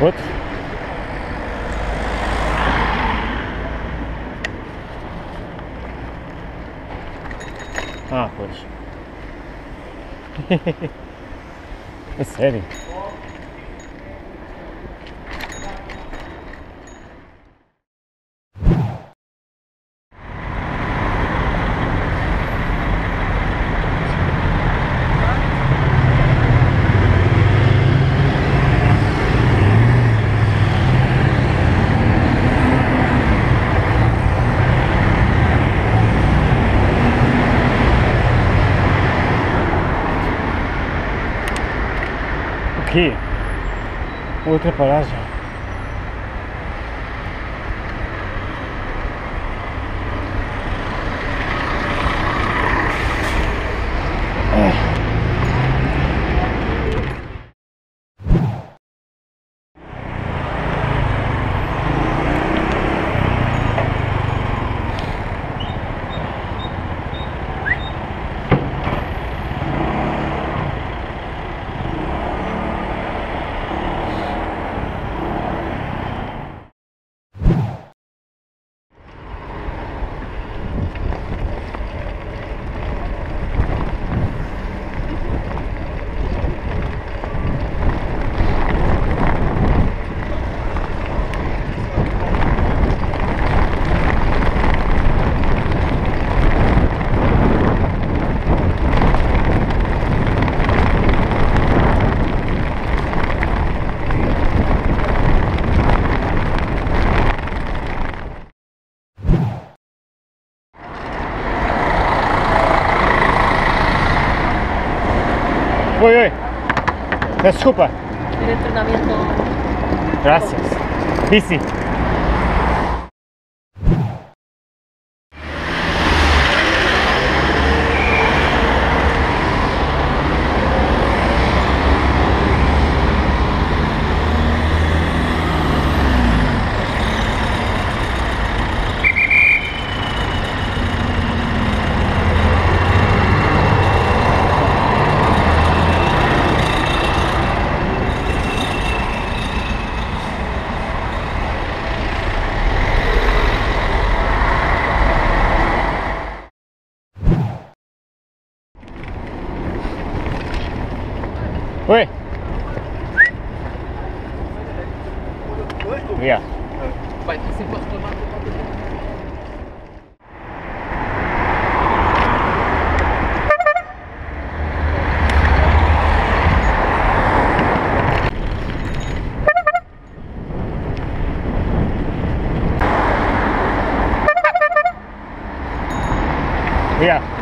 What? Ah, pues. It's heavy. Aquí, otra parada. Uy, uy, es súper. El entrenamiento. Gracias. Bici. Uy. Yeah. Yeah.